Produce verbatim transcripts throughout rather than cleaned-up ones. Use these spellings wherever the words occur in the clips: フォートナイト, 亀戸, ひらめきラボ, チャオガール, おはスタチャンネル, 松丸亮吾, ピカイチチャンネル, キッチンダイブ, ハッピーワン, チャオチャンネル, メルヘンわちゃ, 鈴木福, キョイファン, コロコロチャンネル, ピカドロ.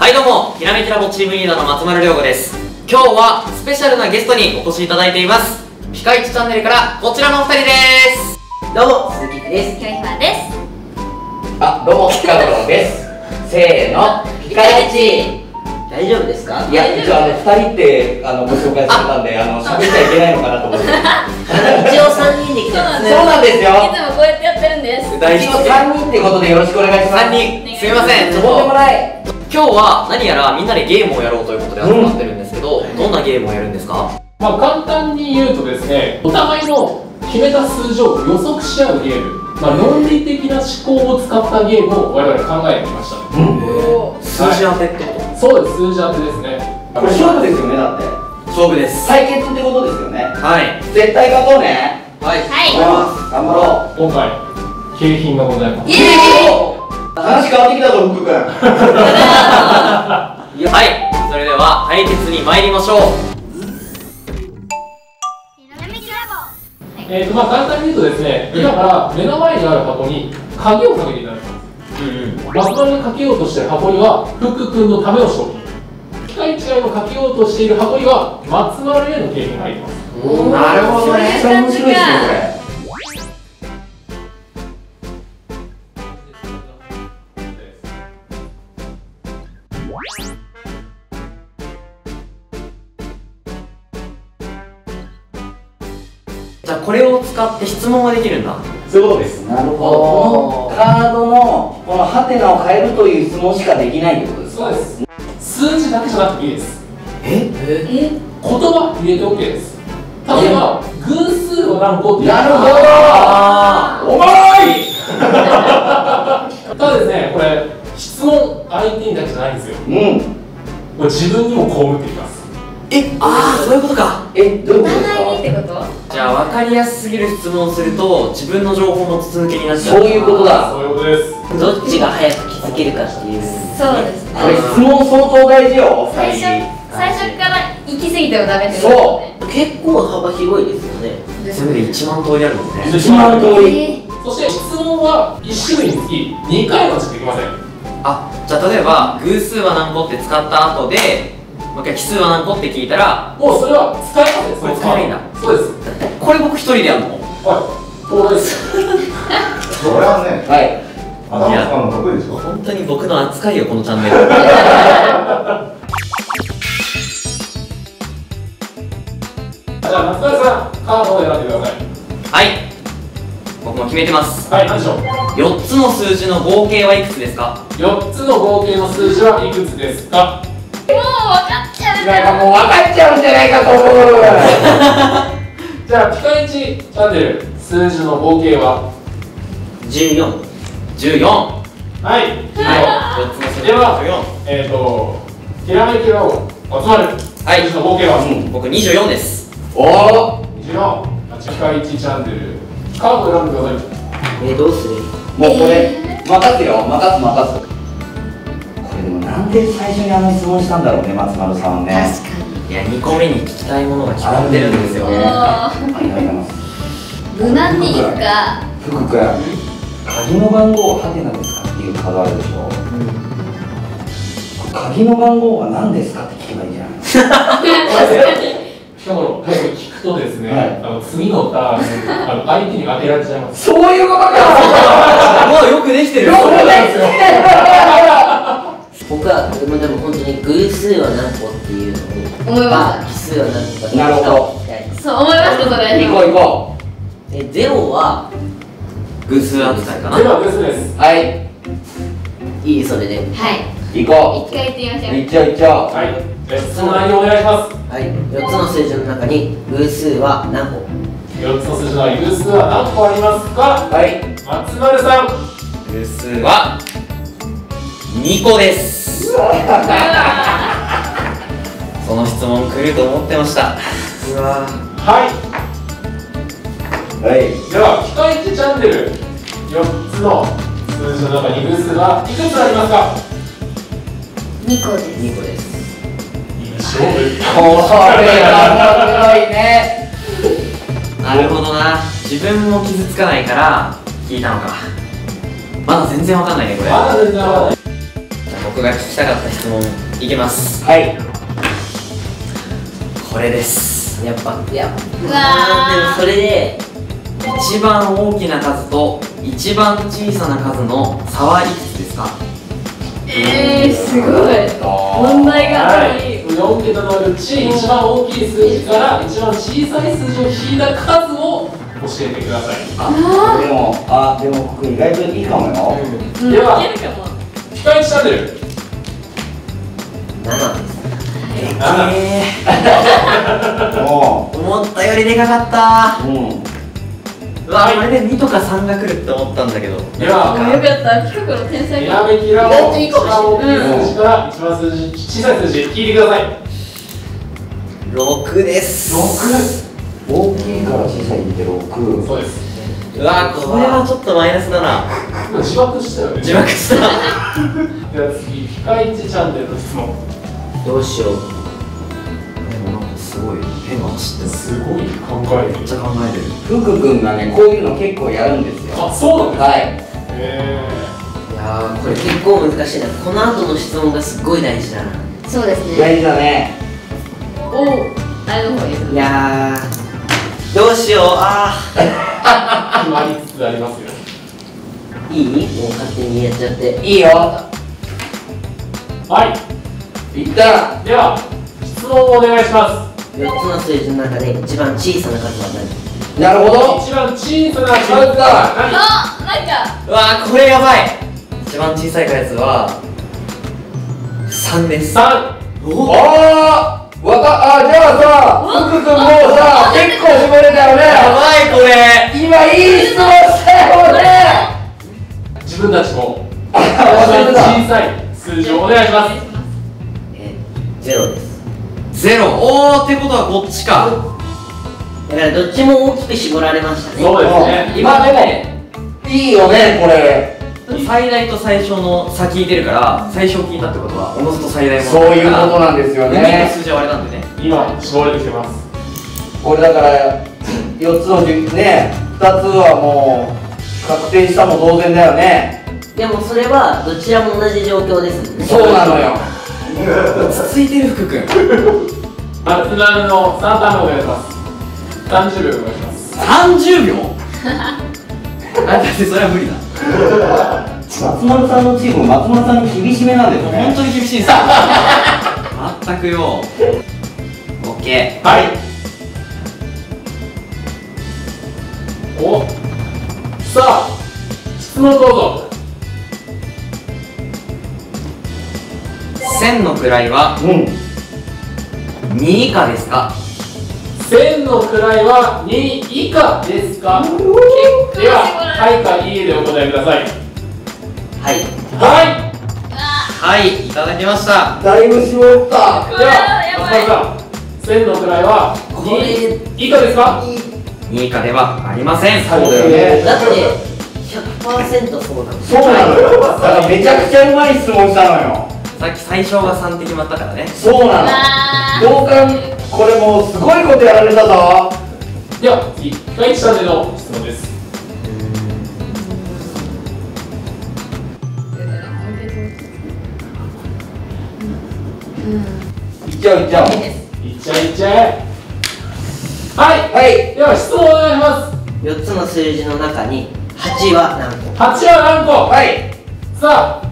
はいどうも、ひらめきラボチームリーダーの松丸亮吾です。今日はスペシャルなゲストにお越しいただいています。ピカイチチャンネルからこちらのお二人です。どうも、鈴木です。キョイファンです。あ、どうも、ピカドロです。せーの、ピカイチ。大丈夫ですか？いや、一応あのふたりってあのご紹介されたんで、あの喋っちゃいけないのかなと思って一応さんにんで来てますね。そうなんですよ、いつもこうやってやってるんです。一応さんにんってことでよろしくお願いします。さんにん、すみません、ちょっと今日は何やらみんなでゲームをやろうということで集まってるんですけど、うん、どんなゲームをやるんですか？まあ簡単に言うとですね、お互いの決めた数字を予測し合うゲーム、まあ、論理的な思考を使ったゲームを我々考えてきました。数字当てってこと？そうです、数字当てですね。これ勝負ですよね、だって勝負です。対決ってことですよね。はい、絶対勝とうね。はい、頑張ろう。今回、景品がございます。話変わってきたぞ、福君。はい、それでは対決に参りましょう。えっとまあ簡単に言うとですね、今から目の前にある箱に鍵をかけていただきます。松丸がかけようとしている箱には福君のための賞品、ピカイチがかけようとしている箱には松丸への景品が入ります。なるほどね、めっちゃ面白いですね。これじゃあこれを使って質問ができるんだ。そういうことです。なるほど。カードのこのハテナを変えるという質問しかできないってことですか？そうです。数字だけじゃなくていいです。ええ、言葉入れて OK です。例えば偶数は何個っていう。なるほど、お前。ただですね、これ質問相手にだけじゃないんですよ。うん、これ自分にもこう打っていきます。え、ああ、そういうことか。え、どういうことですか？ってことじゃあ分かりやすすぎる質問をすると自分の情報も筒抜けになっちゃう。そういうことだ。そういうことです。どっちが早く気づけるかっていう。そうですね、これ質問相当大事よ。最初最初から行き過ぎてもダメですよね。そう、結構幅広いですよね。それでいちまん通りあるもんね。いちまん通り。そして質問はいち種類につきにかいはちょっとできません。あ、じゃあ例えば偶数は何個って使った後でもう一回奇数は何個って聞いたら、もうそれは使えますね。これ使えないんだ。そうです。これ僕一人でやるの？はい、そうです。これはね、はい、アナウンサーの得意でしょ。本当に僕の扱いよ、このチャンネル。じゃあ松丸さん、カードを選んでください。はい、僕も決めてます。はい、何でしょう？よっつの数字の合計はいくつですか？よっつの合計の数字はいくつですか？もう分かっちゃう。なんかもう分かっちゃうんじゃないかと思う。じゃあピカイチチャンネル数字の合計はじゅうよん。じゅうよん。はい。では、えっとひらめきの集まる数字の合計は僕にじゅうよんです。おお。にじゅうよん。ピカイチチャンネルカード選んでください。え、どうする？もうこれ任せよ。任す任す。なんで最初にあの質問したんだろうね、松丸さんね。確かに。いや、にこめに聞きたいものが決まってるんですよね。ありがとうございます。無難にいくか。福君、鍵の番号はハテナですかっていうカードあるでしょ、うん、鍵の番号は何ですかって聞けばいいじゃないですか。しかも、聞くとですね、はい、次のターン、あの相手に当てられちゃいます。そういうことか。もうよくできてるよ。よくできてる。僕はでもでも本当に偶数は何個っていうのに思います。奇数は何個か。なるほど、そう思います。ことだよね。行こう行こう。え、ゼロは偶数扱いかな。ゼロは偶数です。はい、いい、それではい行こう。一回行ってみましょう。一応一応はい、その内容お願いします。はい、よっつの数字の中に偶数は何個？よっつの数字の中に偶数は何個ありますか？はい、松丸さん。偶数はにこです。その質問来ると思ってました。うわ、はい、はい、ではピカイチチャンネルよっつの数字の中に偶数はいくつありますか？にこです。にこです。いい勝負。面白いね。なるほどな。自分も傷つかないから聞いたのか。まだ全然わかんないね、これ。まだ全然わかんない。僕が聞きたかった質問いきます。はい、これです。やっぱいやっぱでもそれで一番大きな数と一番小さな数の差はいくつですか？えー、すごい問題がある。よんけたのうち一番大きい数字から一番小さい数字を引いた数を教えてください。あでもあでも僕意外といいかもよ。ではピカイチチャンネルなな。思ったよりでかかった。うわ、これでにとかさんが来るって思ったんだけど。いや、よかった。企画の天才が。ひらめきラボ。一番数字から一番数字、小さい数字聞いてください。ろくです。ろく。大きいから小さいってろく。そうです。うわ、これはちょっとマイナスだな。自爆したよね。自爆した。では次、ピカイチチャンネルの質問。どうしよう。なんかすごい変な走ってる。すごい考える。めっちゃ考えてる。福君がね、こういうの結構やるんですよ。あ、そうなんですか。はい。へえ。いやー、これ結構難しいな。この後の質問がすごい大事だな。そうですね。大事だね。おお、あの方ですね。いやー、どうしよう。ああ。決まりつつありますよ。いい？もう勝手にやっちゃって。いいよ。はい。いった。では質問をお願いします。よっつの数字の中で一番小さな数は何？なるほど、一番小さな数は何？あ、なんかうわー、これやばい。一番小さい数はさんです。さん。おあー、わか、あ、じゃあさ、福君もうさ結構絞れたよね。やばい、これ今いい質問したよね。自分たちも小さい数字をお願いします。ゼロです。ゼロ。おお、ってことはこっちか。だからどっちも大きく絞られましたね。そうですね。今でもいいよね、これ。最大と最小の差聞いてるから、最小聞いたってことはおのずと最大も。そういうことなんですよね。数字はあれなんでね。今絞れてきてます。これだから四つのね、二つはもう確定したも同然だよね。でもそれはどちらも同じ状況ですね。そうなのよ。落ち着いてる福君。松丸の三段お願いします。三十秒お願いします。三十秒？あ、だってそれは無理だ。松丸さんのチーム、松丸さんに厳しめなんですね。本当に厳しいです。まったくよ。オッケー。はい。お。さあ、質問どうぞ。せんの位はに以下ですか？せんの位はに以下ですか？では、はいかいいえでお答えください。はい。はい。はい、いただきました。だいぶ絞った。では、松丸さん、せんの位はに以下ですか？に以下ではありません。そうだよね。だってひゃくパーセントそうなんですよ。そうなのよ。だからめちゃくちゃうまい質問したのよ。さっき最小がさんって決まったからね。そうなの。同感。これもうすごいことやられたぞ。では次、ピカイチチャンネルの質問です。いっちゃういっちゃういっちゃういっちゃう。はいはい。では質問お願いします。四つの数字の中にはちは何個？はちは何個？はい。さあ、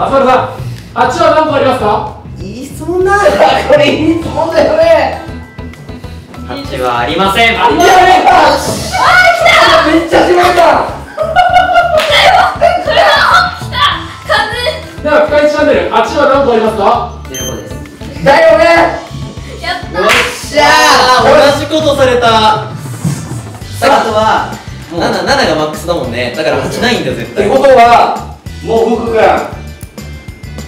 松丸さん、はちは何個ありますか？いい質問だ。これいい質問だよね。はちはありません。ありません。ああ、来た。めっちゃ絞った。これは起きた。完全。ではピカイチチャンネル、はちは何個ありますか？ゼロ個です。だよね。やった。よっしゃー。同じことされた。さっきとはなながマックスだもんね。だからはちないんだ絶対。ってことはもう福君、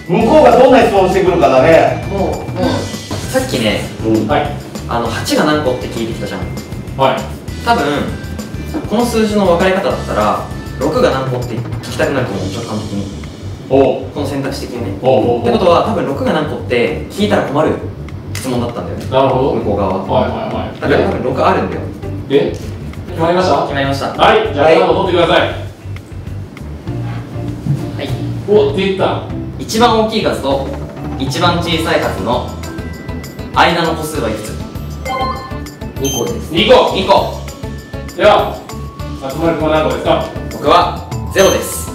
向こうがどんな質問してくるかだね。もう、もうさっきね、あのはちが何個って聞いてきたじゃん。はい。多分この数字の分かれ方だったらろくが何個って聞きたくなると思う、直感的に。お、この選択肢的にね。おお。ってことは多分ろくが何個って聞いたら困る質問だったんだよね。なるほど。向こう側は。はいはいはい。だから多分ろくあるんだよ。え？決まりました？決まりました。はい。じゃあカード取ってください。はい。お、出た。いち一番大きい数と一番小さい数の間の個数はいくつ？にこです。にこ。にこ。では松丸君は何個ですか？僕はゼロです。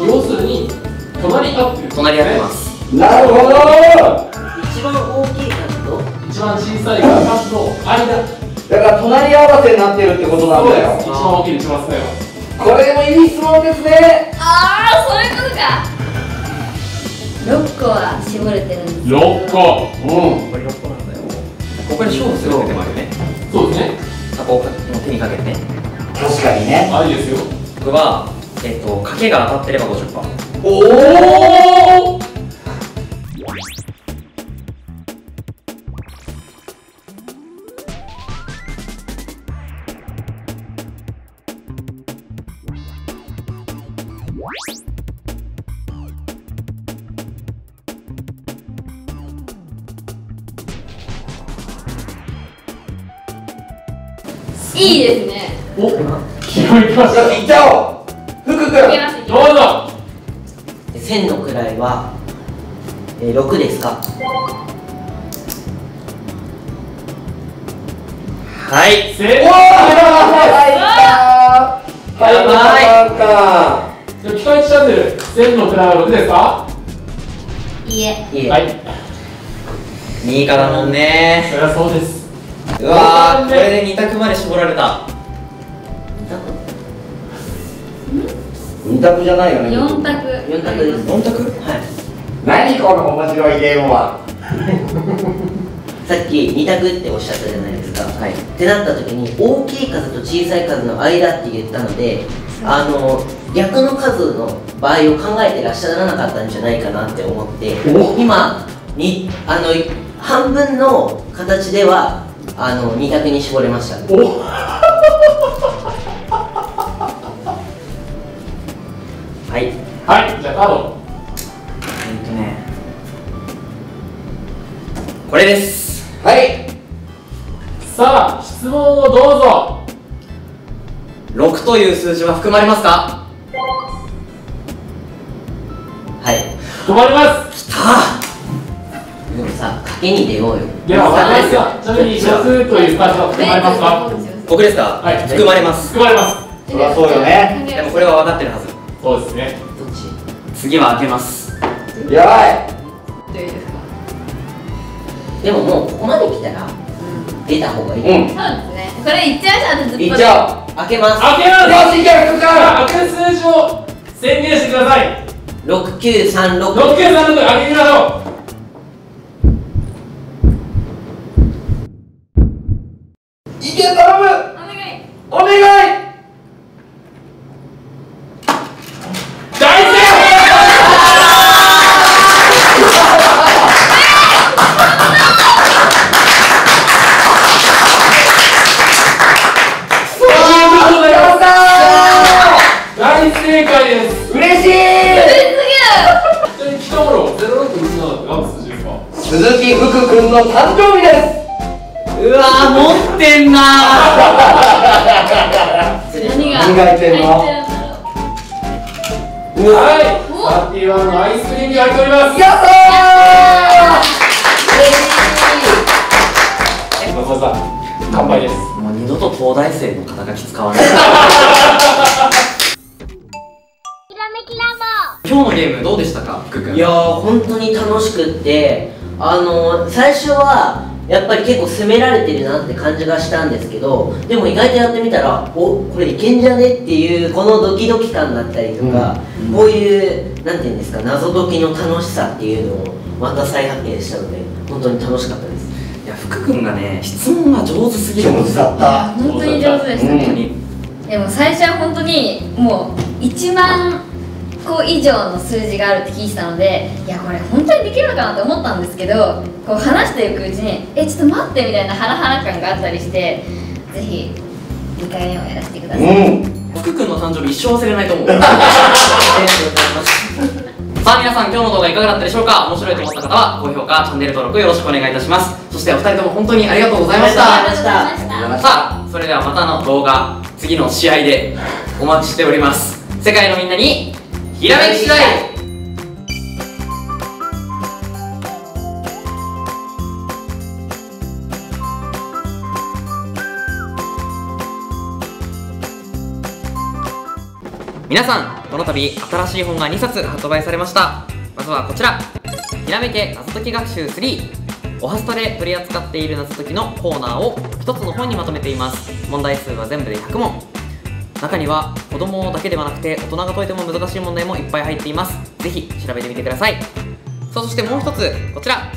要するに隣り合ってる。隣り合ってます。なるほど。一番大きい数と一番小さい数の間。だから隣り合わせになってるってことなんだよ。一番大きい、一番小さいは。これもいい質問ですね。ああ、そういうことか。ろっこは絞れてるんですけど。ろっこ。うん。これろっこなんだよ。ここに勝負する手もあるね。そうですね。サポート手にかけてね。確かにね。あ、いいですよ。僕はえっと賭けが当たってれば ごじゅっパーセント。おお。いいですね。お、気分いきました。行っちゃおう。福君、どうぞ。千の位は六ですか？はい。正解。やばい。じゃあ、ピカイチチャンネル、千の位はろくですか？いえ。いえ。はい。にいかだもんね。そりゃそうです。うわー、これでに択まで絞られた。に択じゃないよね。よん択。よん択です。よん択？はい。何この面白いゲームは。さっきに択っておっしゃったじゃないですか。はい。ってなった時に、大きい数と小さい数の間って言ったので、あの逆の数の場合を考えてらっしゃらなかったんじゃないかなって思って、今にあの半分の形ではあのに択に絞れました。おはいはい、じゃあカード、えっとねこれです。はい、さあ質問をどうぞ。ろくという数字は含まれますか？はい、含まれます。きた。でもさ、賭けに出ようよ。では、私はちなみにろくという数は含まれますか？僕ですか？はい、含まれます。含まれます。そりゃそうよね。でもこれは分かってるはず。そうですね。どっち？次は開けます。やばい。どうですか？でももうここまで来たら出た方がいい。うん、そうですね。これいっちゃうじゃん。いっちゃおう。開けます。開けます。よし、じゃあ、福から開ける数字を宣言してください。六九三六。六九三六、開けてみましょう。意見頼む。お願い。お願い。鈴木福君の誕生日です。うわー、持ってんなー。何が入ってんの？はい、ハッピーワンのアイスクリームに入っております。やったー。松田さん、乾杯です。もう二度と東大生の肩書き使わない。今日のゲームどうでしたか、福君？いやー、本当に楽しくって、あのー、最初はやっぱり結構攻められてるなって感じがしたんですけど、でも意外とやってみたら、お、これいけんじゃねっていうこのドキドキ感だったりとか、うん、こういうなんていうんですか、謎解きの楽しさっていうのをまた再発見したので本当に楽しかったです。いや、福君がね、質問が上手すぎる。上手だった。本当に上手でした。本当に。でも最初は本当にもういちまん個以上の数字があるって聞いてたので、いや、これ本当にできるのかなと思ったんですけど、こう話していくうちに、え、ちょっと待ってみたいなハラハラ感があったりして、ぜひにかいめもやらせてください。福君の誕生日一生忘れないと思う。ありがとうございます。さあ皆さん、今日の動画いかがだったでしょうか。面白いと思った方は高評価、チャンネル登録よろしくお願いいたします。そしてお二人とも本当にありがとうございました。さあ、それではまたの動画、次の試合でお待ちしております。世界のみんなにひらめき次第。皆さん、この度新しい本がにさつ発売されました。まずはこちら、ひらめけ謎解き学習スリー。おはスタで取り扱っている謎解きのコーナーをひとつの本にまとめています。問題数は全部でひゃく問。中には子供だけではなくて大人が解いても難しい問題もいっぱい入っています。ぜひ調べてみてください。そしてもう一つ、こちら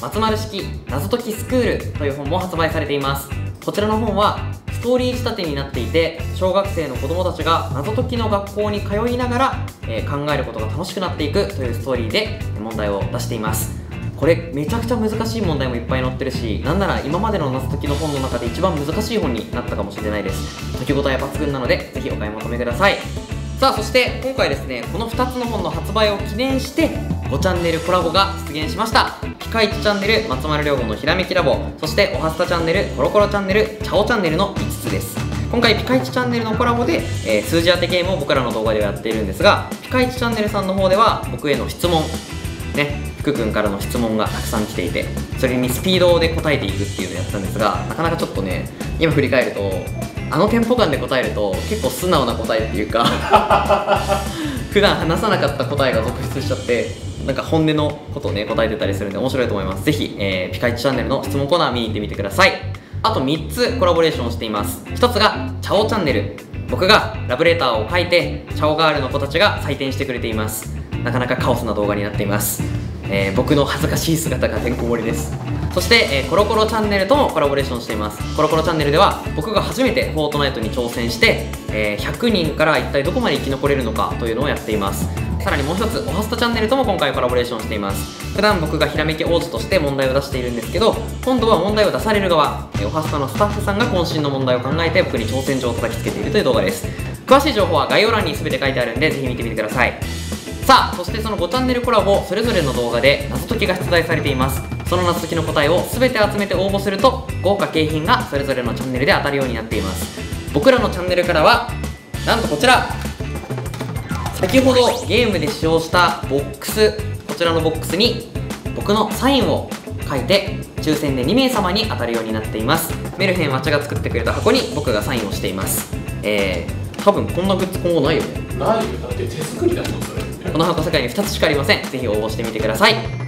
松丸式謎解きスクールという本も発売されています。こちらの本はストーリー仕立てになっていて、小学生の子どもたちが謎解きの学校に通いながら、えー、考えることが楽しくなっていくというストーリーで問題を出しています。これめちゃくちゃ難しい問題もいっぱい載ってるし、なんなら今までの謎解きの本の中で一番難しい本になったかもしれないです。解き応え抜群なので、ぜひお買い求めください。さあ、そして今回ですね、このふたつの本の発売を記念してごチャンネルコラボが出現しました。ピカイチチャンネル、松丸亮吾のひらめきラボ、そしておはスタチャンネル、コロコロチャンネル、チャオチャンネルのいつつです。今回ピカイチチャンネルのコラボで、えー、数字当てゲームを僕らの動画ではやっているんですが、ピカイチチャンネルさんの方では僕への質問ね、福君からの質問がたくさん来ていて、それにスピードで答えていくっていうのをやったんですが、なかなかちょっとね、今振り返るとあのテンポ感で答えると結構素直な答えっていうか普段話さなかった答えが続出しちゃって、なんか本音のことをね答えてたりするんで面白いと思います。是非、えー、ピカイチチャンネルの質問コーナー見に行ってみてください。あとみっつコラボレーションをしています。ひとつがチャオチャンネル、僕がラブレターを書いてチャオガールの子たちが採点してくれています。なかなかカオスな動画になっています。えー、僕の恥ずかしい姿がてんこ盛りです。そして、えー、コロコロチャンネルともコラボレーションしています。コロコロチャンネルでは僕が初めてフォートナイトに挑戦して、えー、ひゃくにんから一体どこまで生き残れるのかというのをやっています。さらにもう一つ、おはスタチャンネルとも今回コラボレーションしています。普段僕がひらめき王子として問題を出しているんですけど、今度は問題を出される側、えー、おはスタのスタッフさんが渾身の問題を考えて僕に挑戦状を叩きつけているという動画です。詳しい情報は概要欄に全て書いてあるんで、ぜひ見てみてください。さあ、そしてそのごチャンネルコラボ、それぞれの動画で謎解きが出題されています。その謎解きの答えを全て集めて応募すると、豪華景品がそれぞれのチャンネルで当たるようになっています。僕らのチャンネルからはなんとこちら、先ほどゲームで使用したボックス、こちらのボックスに僕のサインを書いて抽選でに名様に当たるようになっています。メルヘンわちゃが作ってくれた箱に僕がサインをしています。えー、多分こんなグッズ今後ないよね。ないよ、だって手作りだもんそれ。この箱、世界にふたつしかありません。ぜひ応募してみてください。